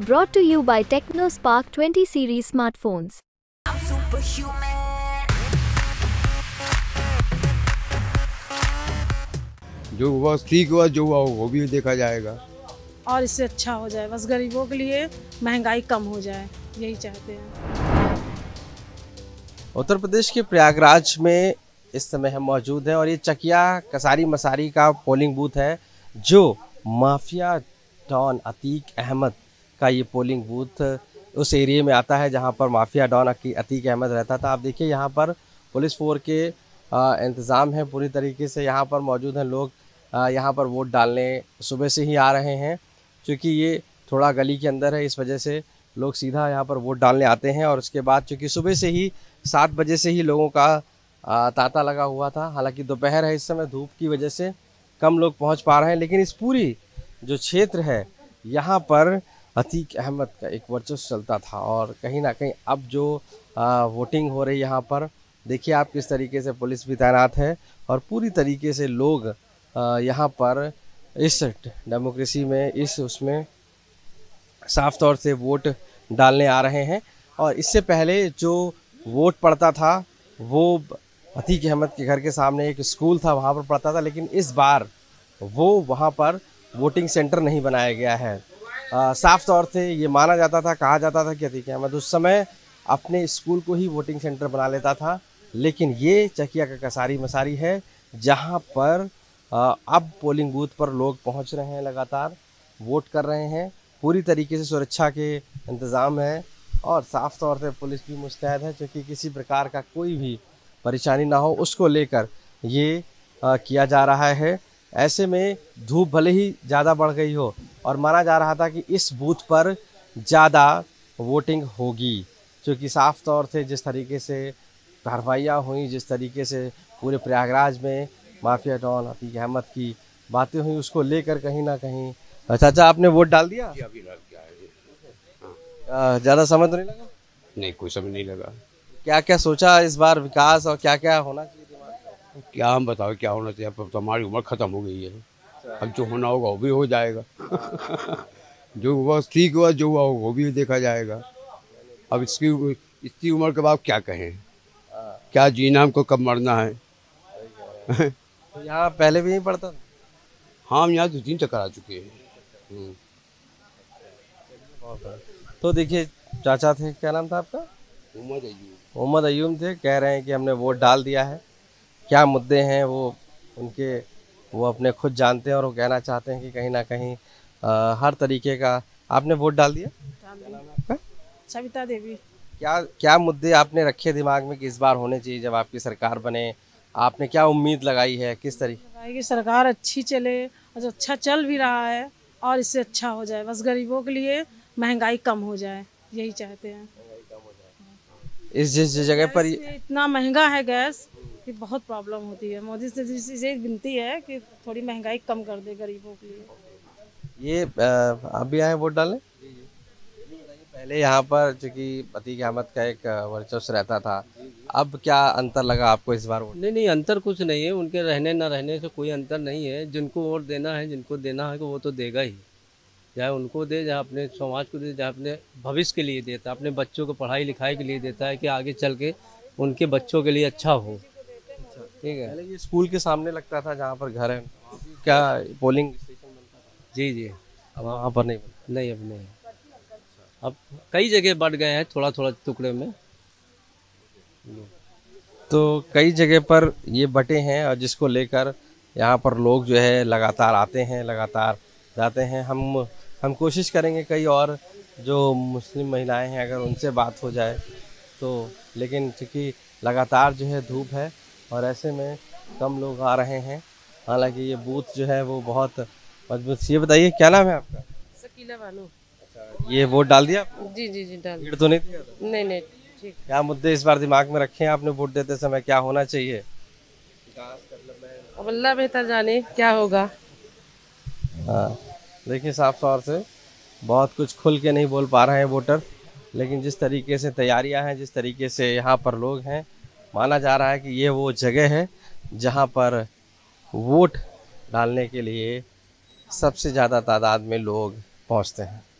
Brought to you by Techno Spark 20 Series Smartphones. I'm superhuman. जो हुआ ठीक हुआ, जो हुआ वो भी देखा जाएगा और इससे अच्छा हो जाए, बस गरीबों के लिए महंगाई कम हो जाए, यही चाहते हैं। उत्तर प्रदेश के प्रयागराज में इस समय हम मौजूद हैं और ये चकिया कसारी मसारी का पोलिंग बूथ है, जो माफिया डॉन अतीक अहमद का ये पोलिंग बूथ उस एरिया में आता है जहाँ पर माफिया डॉन अतीक अहमद रहता था। आप देखिए यहाँ पर पुलिस फोर्स के इंतज़ाम है, पूरी तरीके से यहाँ पर मौजूद हैं लोग। यहाँ पर वोट डालने सुबह से ही आ रहे हैं, क्योंकि ये थोड़ा गली के अंदर है, इस वजह से लोग सीधा यहाँ पर वोट डालने आते हैं। और उसके बाद चूँकि सुबह से ही 7 बजे से ही लोगों का तांता लगा हुआ था, हालांकि दोपहर है इस समय, धूप की वजह से कम लोग पहुँच पा रहे हैं, लेकिन इस पूरी जो क्षेत्र है यहाँ पर अतीक अहमद का एक वर्चस्व चलता था। और कहीं ना कहीं अब जो वोटिंग हो रही है यहाँ पर, देखिए आप किस तरीके से पुलिस भी तैनात है और पूरी तरीके से लोग यहाँ पर इस डेमोक्रेसी में इस उसमें साफ तौर से वोट डालने आ रहे हैं। और इससे पहले जो वोट पड़ता था वो अतीक अहमद के घर के सामने एक स्कूल था, वहाँ पर पड़ता था, लेकिन इस बार वो वहाँ पर वोटिंग सेंटर नहीं बनाया गया है। साफ तौर से ये माना जाता था, कहा जाता था कि अतीक अहमद उस समय अपने स्कूल को ही वोटिंग सेंटर बना लेता था, लेकिन ये चकिया का कसारी मसारी है जहां पर अब पोलिंग बूथ पर लोग पहुंच रहे हैं, लगातार वोट कर रहे हैं, पूरी तरीके से सुरक्षा के इंतज़ाम है और साफ तौर से पुलिस भी मुस्तैद है, क्योंकि किसी प्रकार का कोई भी परेशानी ना हो उसको लेकर ये किया जा रहा है। ऐसे में धूप भले ही ज़्यादा बढ़ गई हो और माना जा रहा था कि इस बूथ पर ज़्यादा वोटिंग होगी, क्योंकि साफ तौर से जिस तरीके से कार्रवाइयाँ हुई, जिस तरीके से पूरे प्रयागराज में माफिया डॉन अतीक अहमद की बातें हुई, उसको लेकर कहीं ना कहीं। चाचा, आपने वोट डाल दिया? ज़्यादा समझ नहीं लगा? नहीं, कोई समझ नहीं लगा। क्या क्या सोचा इस बार विकास और क्या क्या होना चाहिए दिमाग में? क्या हम बताओ क्या होना चाहिए? अब तो हमारी उम्र ख़त्म हो गई है, अब जो होना होगा वो भी हो जाएगा। जो हुआ ठीक हुआ, जो हुआ वो भी देखा जाएगा। अब इसकी उम्र के बाद क्या कहें, क्या जीना हमको, कब मरना है। तो यहाँ पहले भी नहीं पड़ता था? हाँ, हम यहाँ 2-3 चक्कर आ चुके हैं। तो देखिए चाचा थे, क्या नाम था आपका? मोहम्मद अय्यूब थे, कह रहे हैं कि हमने वोट डाल दिया है। क्या मुद्दे हैं वो उनके, वो अपने खुद जानते हैं और वो कहना चाहते हैं कि कहीं ना कहीं हर तरीके का। आपने वोट डाल दिया? आपका सविता देवी। क्या क्या मुद्दे आपने रखे दिमाग में कि इस बार होने चाहिए जब आपकी सरकार बने? आपने क्या उम्मीद लगाई है, किस तरीके की सरकार अच्छी चले, और अच्छा चल भी रहा है और इससे अच्छा हो जाए, बस गरीबों के लिए महंगाई कम हो जाए, यही चाहते हैं। इस जिस जगह पर इतना महंगा है गैस कि बहुत प्रॉब्लम होती है, मोदी से ये विनती है कि थोड़ी महंगाई कम कर दे गरीबों के लिए। ये आप भी आए वोट डालने? पहले यहाँ पर चूँकि अतीक अहमद का एक वर्चस्व रहता था, अब क्या अंतर लगा आपको इस बार? नहीं, अंतर कुछ नहीं है, उनके रहने ना रहने से कोई अंतर नहीं है। जिनको वोट देना है, जिनको देना है वो तो देगा ही, चाहे उनको दे, चाहे अपने समाज को दे, चाहे अपने भविष्य के लिए देता है, अपने बच्चों को पढ़ाई लिखाई के लिए देता है कि आगे चल के उनके बच्चों के लिए अच्छा हो। ठीक है, पहले ये स्कूल के सामने लगता था जहाँ पर घर है, क्या पोलिंग स्टेशन बनता था? जी जी, अब वहाँ पर नहीं, अब नहीं, अब कई जगह बढ़ गए हैं थोड़ा थोड़ा टुकड़े में, तो कई जगह पर ये बटे हैं और जिसको लेकर यहाँ पर लोग जो है लगातार आते हैं, लगातार जाते हैं। हम कोशिश करेंगे, कई और जो मुस्लिम महिलाएं हैं अगर उनसे बात हो जाए तो, लेकिन चूँकि लगातार जो है धूप है और ऐसे में कम लोग आ रहे हैं, हालांकि ये बूथ जो है वो बहुत मजबूत। ये बताइए क्या नाम है आपका? शकीला बानो। ये वोट डाल दिया? जी जी जी, डाल दिया। तो नहीं दिया? नहीं नहीं, ठीक। क्या मुद्दे इस बार दिमाग में रखे हैं आपने वोट देते समय, क्या होना चाहिए? अब अल्लाह बेहतर जाने क्या होगा। हाँ, देखिए साफ तौर से बहुत कुछ खुल के नहीं बोल पा रहे हैं वोटर, लेकिन जिस तरीके से तैयारियां हैं, जिस तरीके से यहाँ पर लोग हैं, माना जा रहा है कि ये वो जगह है जहाँ पर वोट डालने के लिए सबसे ज़्यादा तादाद में लोग पहुँचते हैं।